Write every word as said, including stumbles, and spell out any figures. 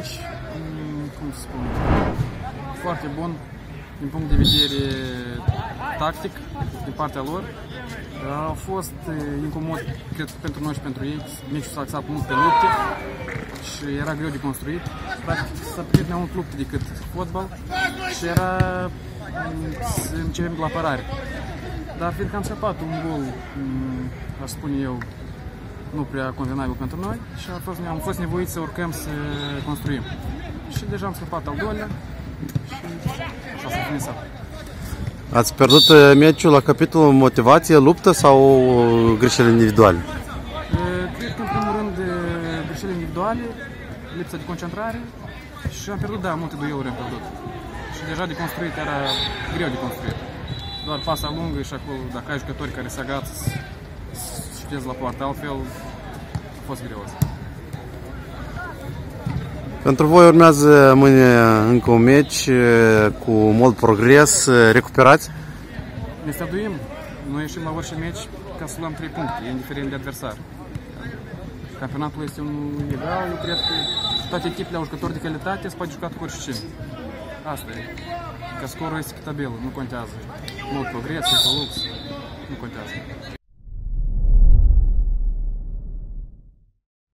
Deci, cum să spun, foarte bun din punct de vedere tactic din partea lor. A fost incomod, cred, pentru noi și pentru ei. Meciul s-a axat mult pe lupte și era greu de construit. Practic s-a pierdut mai mult lupte decât fotbal și era să începem la apărare. Dar fiindcă am scăpat un gol, aș spune eu, nu prea convenabil pentru noi și am fost nevoiți să urcăm să construim. Și deja am scăpat al doilea și așa s-a finisat. Ați pierdut meciul la capitolul motivație, luptă sau greșeli individuale? Cred că, în primul rând, greșeli individuale, lipsa de concentrare și am pierdut, da, multe dueluri am pierdut. Și deja de construit era greu de construit. Doar pasa lungă și acolo, dacă ai jucători care se agață, știți la poartă, altfel a fost greu. Pentru voi urmează mâine încă un meci cu mult progres, recuperați? Ne străduim, noi ieșim la orice meci ca să luăm trei puncte, indiferent de adversar. Campionatul este un egal, eu cred că toate echipele au jucători de calitate, se poate juca cu orice cine. Asta e, că scorul este pe tabelă, nu contează. Mult progres, Ecolux, nu contează.